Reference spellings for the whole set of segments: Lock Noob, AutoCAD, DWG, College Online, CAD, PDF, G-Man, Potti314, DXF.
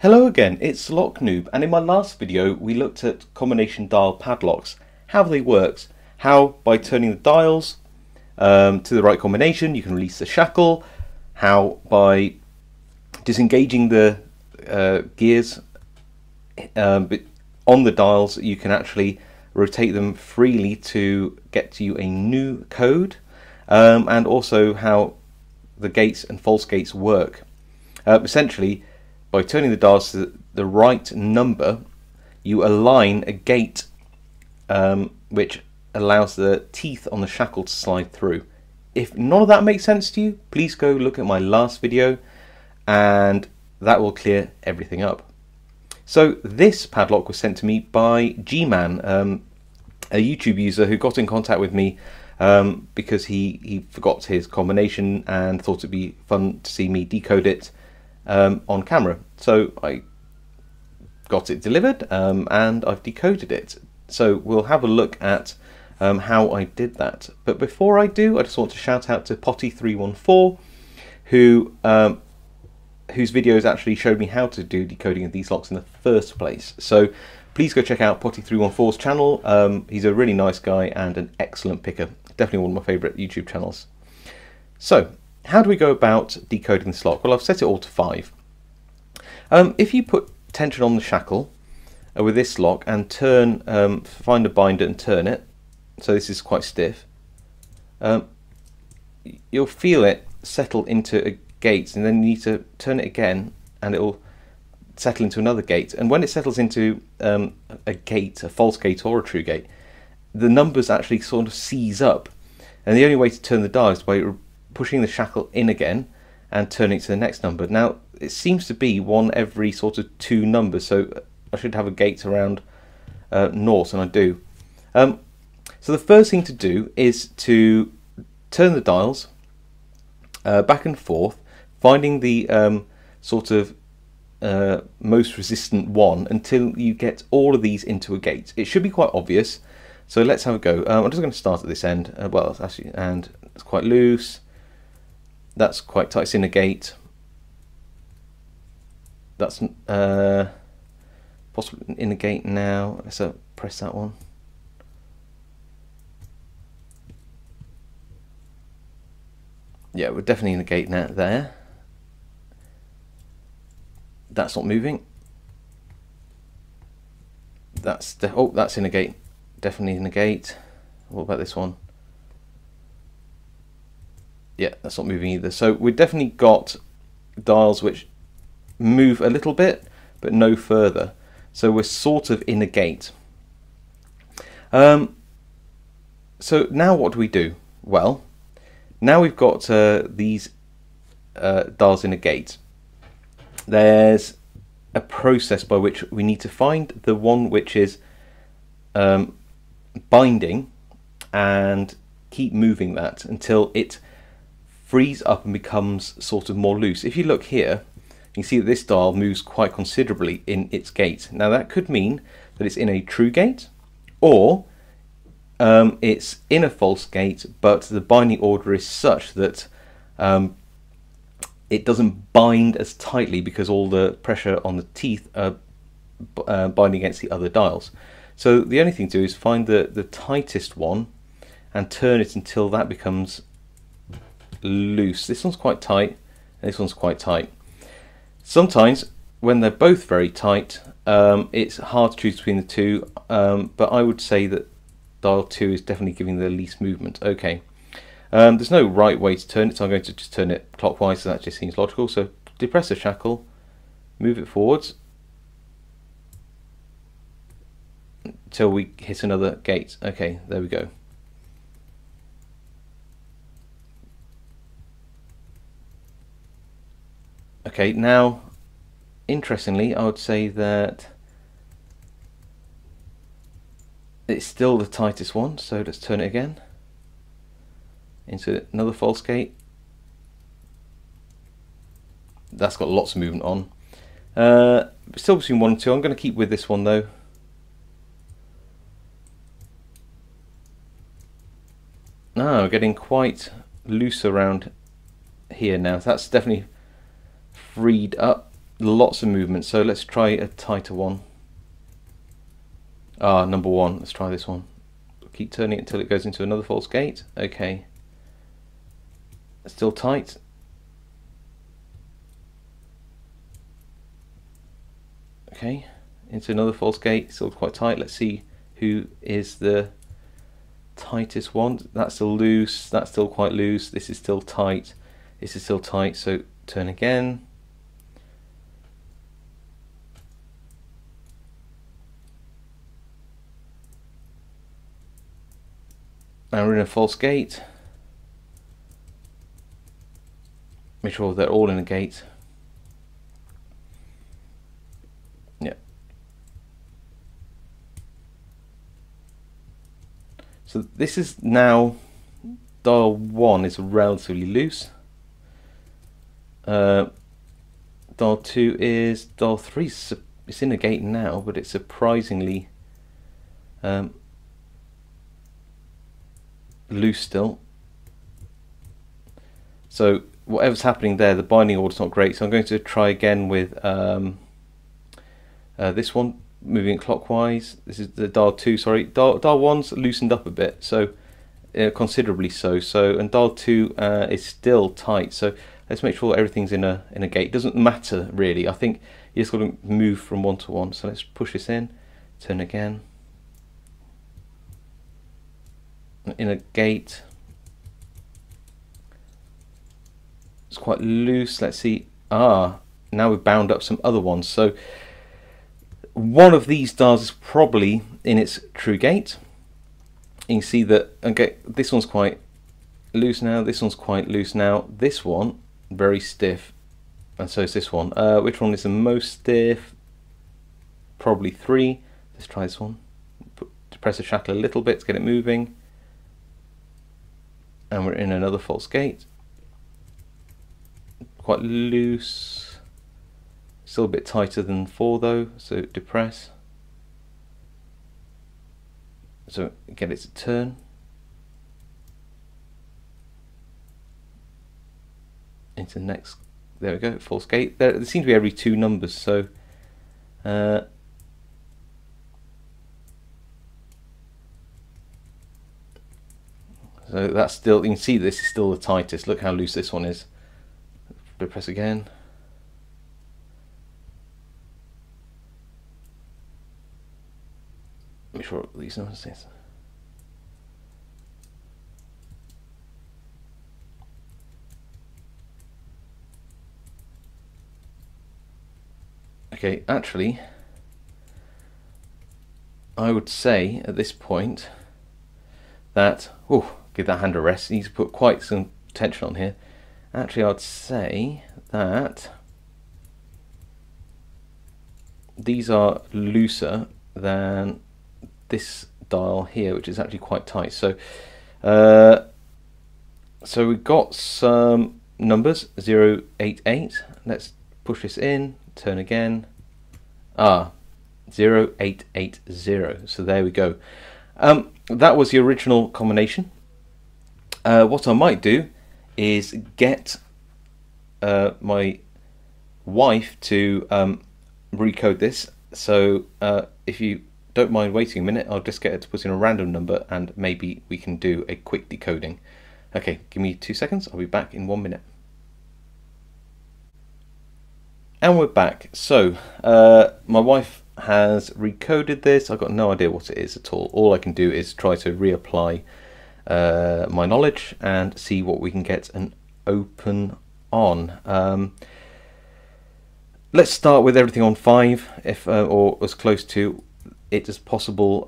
Hello again, it's Lock Noob, and in my last video we looked at combination dial padlocks, how they work, how by turning the dials to the right combination you can release the shackle, how by disengaging the gears on the dials you can actually rotate them freely to get you a new code, and also how the gates and false gates work. Essentially, by turning the dials to the right number, you align a gate which allows the teeth on the shackle to slide through. If none of that makes sense to you, please go look at my last video and that will clear everything up. So this padlock was sent to me by G-Man, a YouTube user who got in contact with me because he forgot his combination and thought it'd be fun to see me decode it on camera. So I got it delivered and I've decoded it. So we'll have a look at how I did that. But before I do, I just want to shout out to Potti314, whose videos actually showed me how to do decoding of these locks in the first place. So please go check out Potti314's channel. He's a really nice guy and an excellent picker. Definitely one of my favourite YouTube channels. So how do we go about decoding this lock? Well, I've set it all to 5. If you put tension on the shackle with this lock and turn, find a binder and turn it, so this is quite stiff, you'll feel it settle into a gate, and then you need to turn it again and it will settle into another gate. And when it settles into a gate, a false gate or a true gate, the numbers actually sort of seize up, and the only way to turn the dial is by pushing the shackle in again and turning to the next number. Now it seems to be one every sort of 2 numbers, so I should have a gate around naught, and I do. So the first thing to do is to turn the dials back and forth, finding the sort of most resistant one until you get all of these into a gate. It should be quite obvious, so let's have a go. I'm just going to start at this end. Well, actually, and it's quite loose. That's quite tight, it's in a gate. That's possibly in a gate now. Let's press that one. Yeah, we're definitely in a gate now there. That's not moving. That's oh, that's in a gate. Definitely in a gate. What about this one? Yeah, that's not moving either. So we've definitely got dials which move a little bit, but no further. So we're sort of in a gate. So now what do we do? Well, now we've got these dials in a gate. There's a process by which we need to find the one which is binding and keep moving that until it frees up and becomes sort of more loose. If you look here, you can see that this dial moves quite considerably in its gate. Now that could mean that it's in a true gate, or it's in a false gate, but the binding order is such that it doesn't bind as tightly because all the pressure on the teeth are binding against the other dials. So the only thing to do is find the tightest one and turn it until that becomes loose. This one's quite tight and this one's quite tight. Sometimes when they're both very tight, it's hard to choose between the 2, but I would say that dial 2 is definitely giving the least movement. Okay, there's no right way to turn it, so I'm going to just turn it clockwise, so that just seems logical. So depress the shackle, move it forwards until we hit another gate. Okay, there we go. Okay, now interestingly I would say that it's still the tightest one, so let's turn it again into another false gate. That's got lots of movement on. Still between 1 and 2. I'm going to keep with this one though. Now getting quite loose around here now. That's definitely freed up. lots of movement, so let's try a tighter one. Number one, let's try this one. Keep turning it until it goes into another false gate. Okay, still tight. Okay, into another false gate, still quite tight. Let's see who is the tightest one. That's still loose, that's still quite loose, this is still tight, this is still tight, so turn again. Now we're in a false gate. Make sure they're all in a gate. Yep. So this is now dial one is relatively loose. Dial two is, dial three, it's in a gate now, but it's surprisingly loose still. So whatever's happening there, the binding order's not great, so I'm going to try again with this one, moving it clockwise. This is the dial 2, sorry, dial 1's loosened up a bit, so considerably so, and dial 2 is still tight, so let's make sure everything's in a gate. Doesn't matter really, I think you just got to move from one to one, so let's push this in, turn again. In a gate, it's quite loose. Let's see. Now we've bound up some other ones, so one of these dials is probably in its true gate. You can see that, okay, this one's quite loose now, this one's quite loose now, this one very stiff, and so is this one. Which one is the most stiff? Probably three. Let's try this one. Press the shackle a little bit to get it moving. And we're in another false gate. Quite loose. Still a bit tighter than 4 though, so depress. So get it to turn. Into the next, there we go, false gate. There seem to be every 2 numbers, so so that's still, you can see this is still the tightest. Look how loose this one is. Press again. Make sure these numbers. Okay, actually, I would say at this point that, oh, give that hand a rest. It needs to put quite some tension on here. Actually, I'd say that these are looser than this dial here, which is actually quite tight. So, so we've got some numbers 088. Let's push this in. Turn again. 0880. So there we go. That was the original combination. What I might do is get my wife to recode this, so if you don't mind waiting a minute, I'll just get her to put in a random number and maybe we can do a quick decoding. Okay, give me 2 seconds, I'll be back in 1 minute. And we're back. So my wife has recoded this. I've got no idea what it is at all. All I can do is try to reapply my knowledge and see what we can get an open on. Let's start with everything on 5, if or as close to it as possible,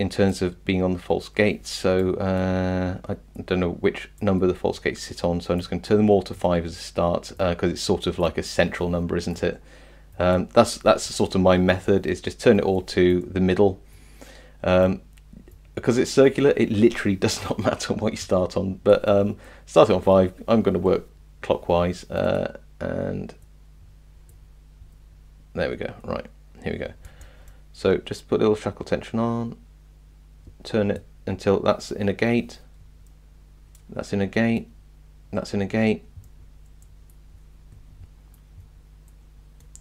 in terms of being on the false gate. So I don't know which number the false gates sit on, so I'm just going to turn them all to 5 as a start, because it's sort of like a central number, isn't it? That's sort of my method, is just turn it all to the middle. Because it's circular, it literally does not matter what you start on, but starting on 5, I'm going to work clockwise, and there we go. Right, here we go. So just put a little shackle tension on, turn it until that's in a gate, that's in a gate, that's in a gate,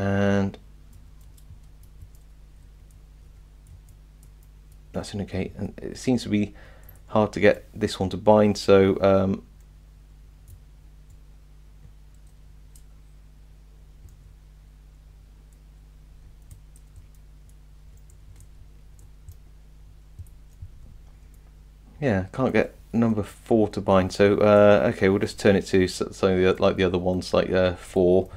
and that's indicate, and it seems to be hard to get this one to bind, so yeah, can't get number 4 to bind, so okay, we'll just turn it to something like the other ones, like 4,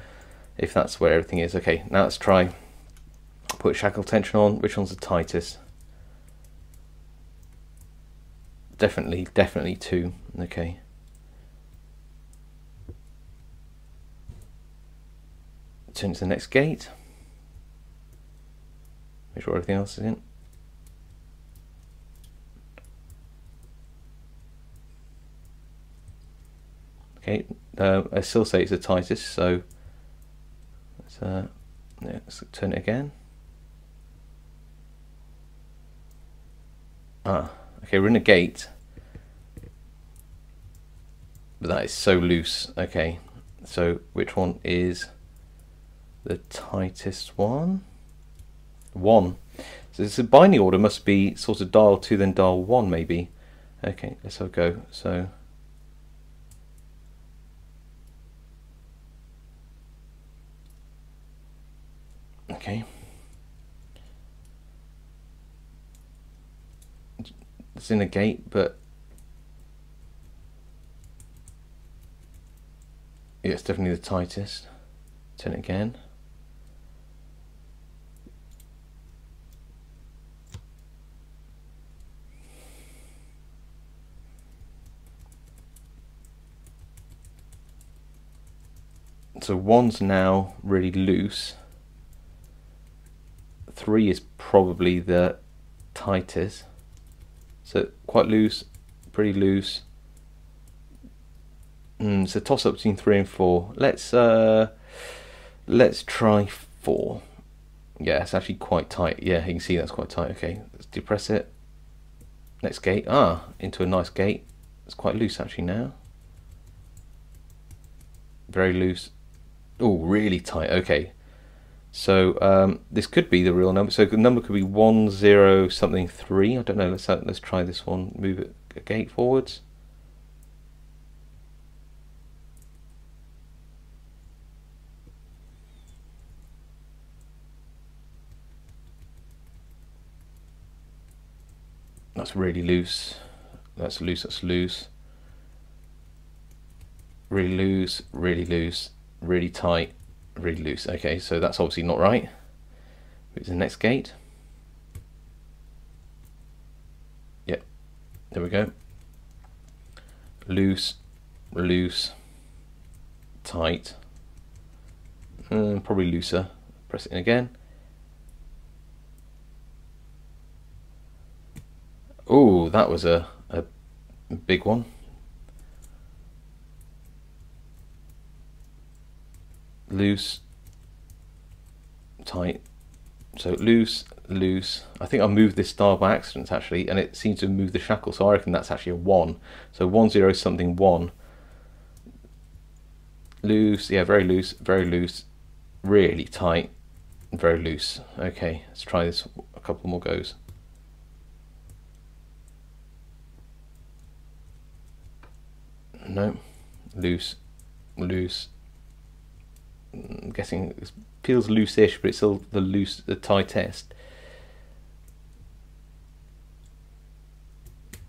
if that's where everything is. Okay, now let's try put shackle tension on. Which one's the tightest? Definitely 2. Okay, turn to the next gate, make sure everything else is in. Okay, I still say it's the tightest, so let's turn it again. Okay, we're in a gate, but that is so loose. Okay, so which one is the tightest one? 1. So this is binding order, must be sort of dial 2 then dial 1 maybe. Okay, let's have a go. So okay, it's in a gate, but yeah, it's definitely the tightest. Turn it again. So 1's now really loose. 3 is probably the tightest. So quite loose, pretty loose. So toss up between 3 and 4. Let's try 4. Yeah, it's actually quite tight. Yeah, you can see that's quite tight. Okay, let's depress it. Next gate. Into a nice gate. It's quite loose actually now. Very loose. Oh, really tight. Okay. So this could be the real number. So the number could be 10 something 3. I don't know. Let's try this one. Move it a gate forwards. That's really loose. That's loose. That's loose. Really loose. Really loose. Really tight. Really loose. Okay, so that's obviously not right. Move to the next gate. Yep, there we go. Loose, loose, tight, probably looser. Press it in again. Oh, that was a big one. Loose, tight, so loose, loose. I think I moved this dial by accident actually, and it seems to move the shackle, so I reckon that's actually a 1. So 10 something 1. Loose, yeah, very loose, really tight, very loose. Okay, let's try this a couple more goes. No, loose, loose. I'm guessing it feels loose-ish, but it's still the tightest.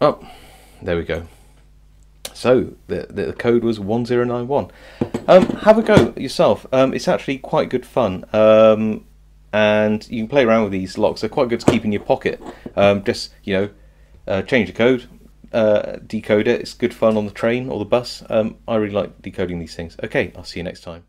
Oh, there we go. So the code was 1091. Have a go yourself. It's actually quite good fun, and you can play around with these locks. They're quite good to keep in your pocket. Just change the code, decode it. It's good fun on the train or the bus. I really like decoding these things. Okay, I'll see you next time.